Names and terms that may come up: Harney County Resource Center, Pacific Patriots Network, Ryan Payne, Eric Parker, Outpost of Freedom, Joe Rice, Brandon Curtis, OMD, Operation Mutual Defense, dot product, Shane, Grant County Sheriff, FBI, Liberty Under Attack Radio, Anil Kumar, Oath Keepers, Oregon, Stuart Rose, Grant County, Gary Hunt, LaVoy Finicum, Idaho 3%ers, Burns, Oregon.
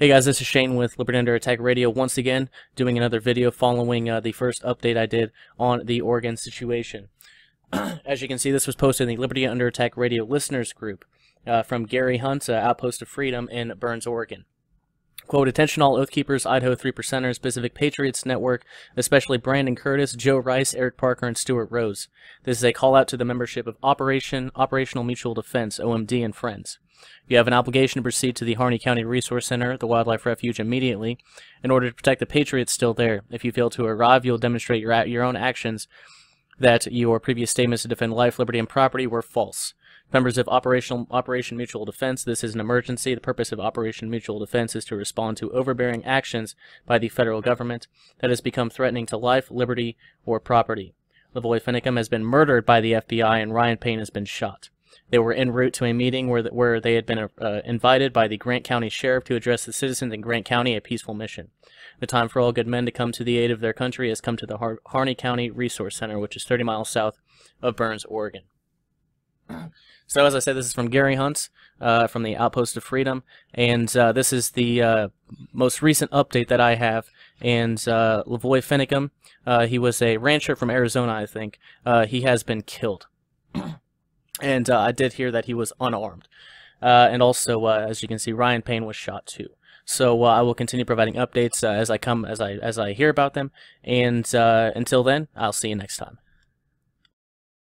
Hey guys, this is Shane with Liberty Under Attack Radio once again, doing another video following the first update I did on the Oregon situation. As you can see, this was posted in the Liberty Under Attack Radio listeners group from Gary Hunt, Outpost of Freedom in Burns, Oregon. Quote, attention all Oath Keepers, Idaho 3%ers, Pacific Patriots Network, especially Brandon Curtis, Joe Rice, Eric Parker, and Stuart Rose. This is a call out to the membership of Operational Mutual Defense, OMD, and Friends. You have an obligation to proceed to the Harney County Resource Center, the wildlife refuge, immediately in order to protect the Patriots still there. If you fail to arrive, you'll demonstrate your own actions that your previous statements to defend life, liberty, and property were false. Members of Operation Mutual Defense, this is an emergency. The purpose of Operation Mutual Defense is to respond to overbearing actions by the federal government that has become threatening to life, liberty, or property. LaVoy Finicum has been murdered by the FBI and Ryan Payne has been shot. They were en route to a meeting where they had been invited by the Grant County Sheriff to address the citizens in Grant County, a peaceful mission. The time for all good men to come to the aid of their country has come to the Harney County Resource Center, which is 30 miles south of Burns, Oregon. So as I said, this is from Gary Hunt from the Outpost of Freedom, and this is the most recent update that I have. And LaVoy Finicum, he was a rancher from Arizona, I think. He has been killed. And I did hear that he was unarmed. And also, as you can see, Ryan Payne was shot too. So I will continue providing updates as I hear about them. And until then, I'll see you next time.